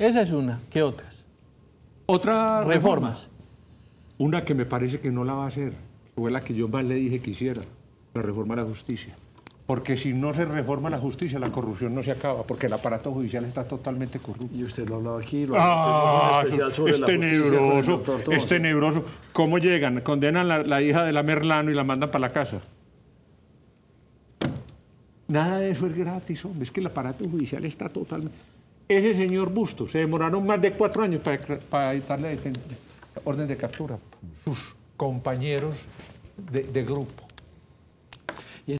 Esa es una. ¿Qué otras? Otra reforma. Una que me parece que no la va a hacer, fue la que yo más le dije que hiciera, la reforma de la justicia. Porque si no se reforma la justicia, la corrupción no se acaba, porque el aparato judicial está totalmente corrupto. Y usted lo ha hablado aquí, lo ha hablado en un especial sobre la justicia. Es tenebroso. ¿Cómo llegan? Condenan la hija de la Merlano y la mandan para la casa. Nada de eso es gratis, hombre. Es que el aparato judicial está totalmente... Ese señor Bustos, se demoraron más de 4 años para dictarle orden de captura. Sus compañeros de grupo.